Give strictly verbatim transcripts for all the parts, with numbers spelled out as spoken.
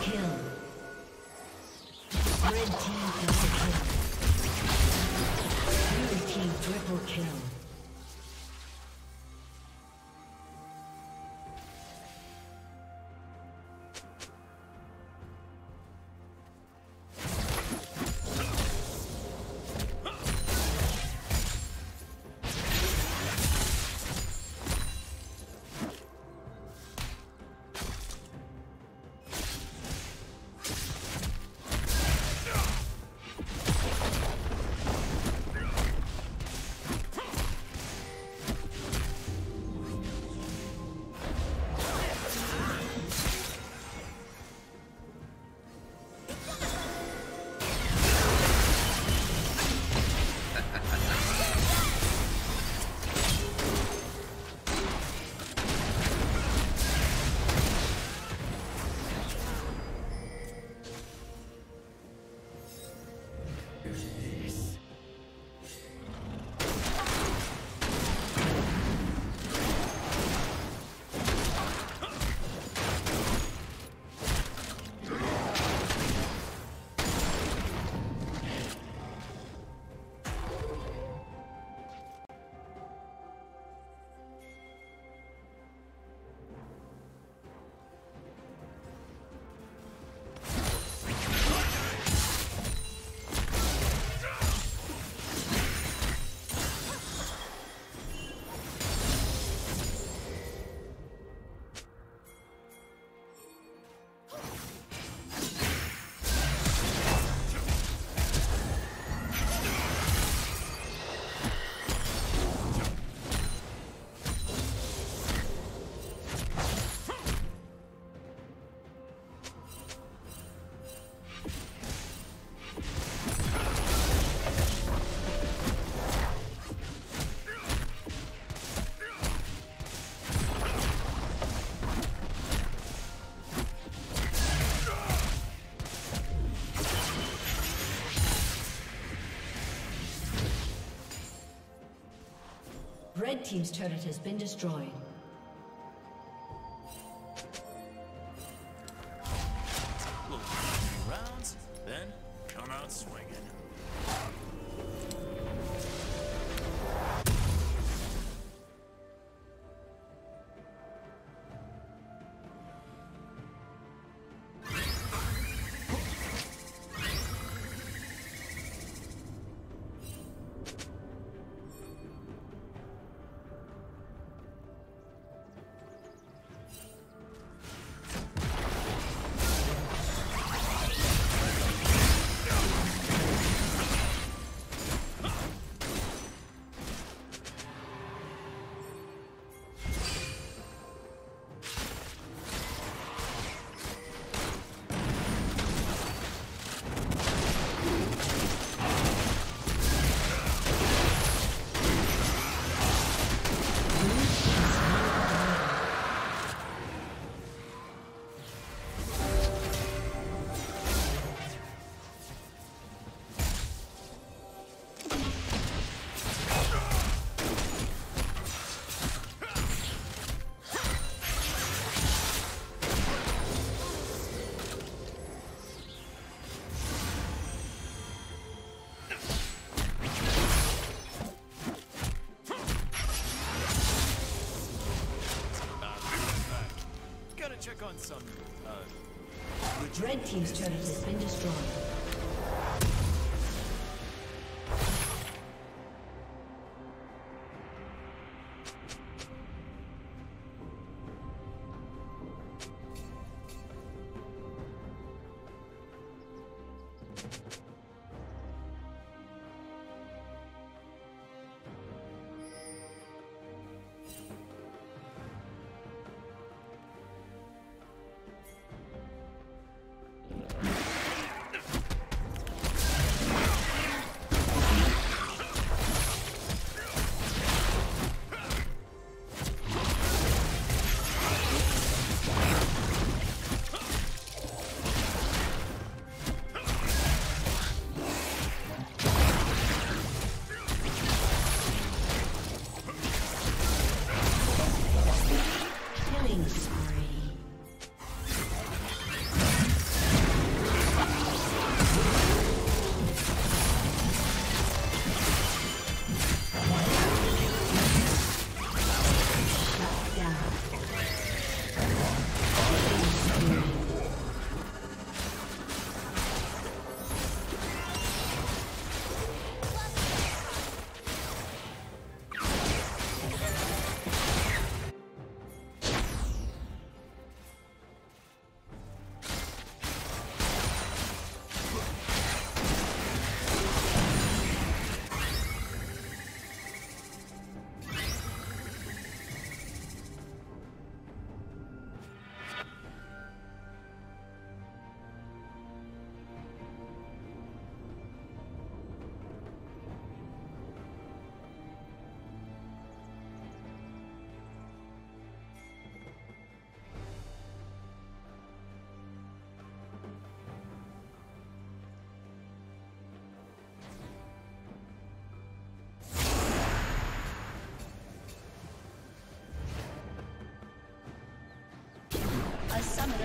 kill. Red team double kill. Blue team triple kill. Red team's turret has been destroyed. Check on some, uh... Red team's turret has been destroyed. A summoner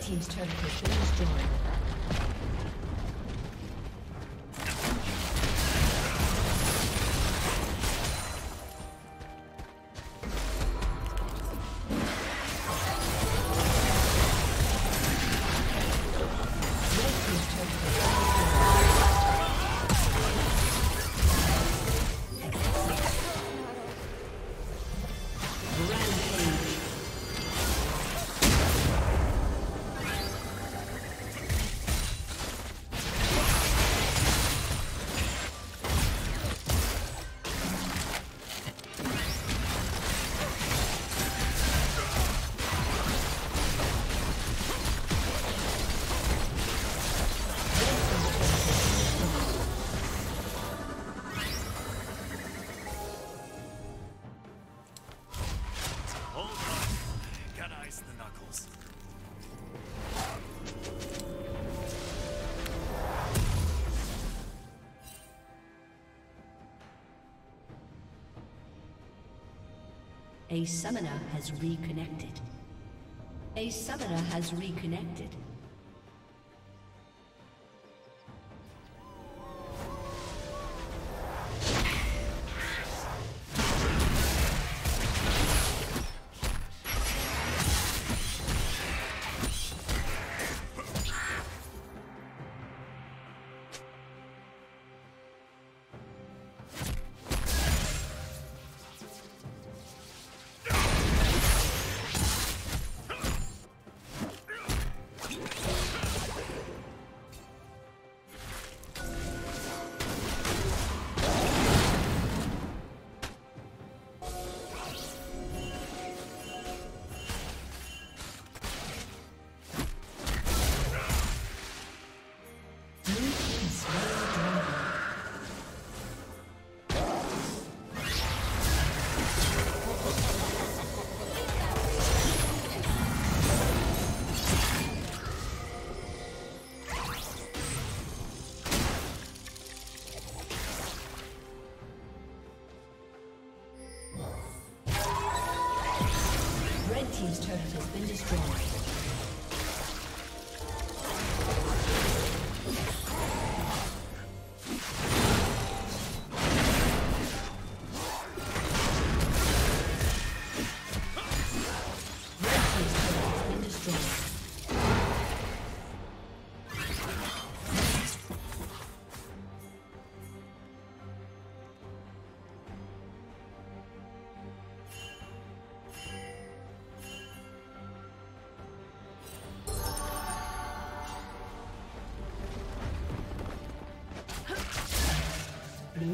Team's turn to destroy. A summoner has reconnected. A summoner has reconnected.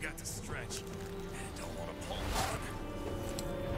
Got to stretch, and don't want to pull on.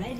Red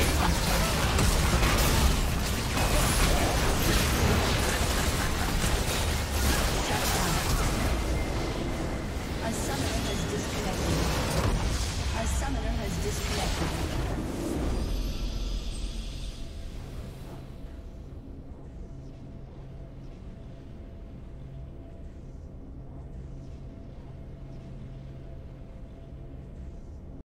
Red team's turret has been destroyed.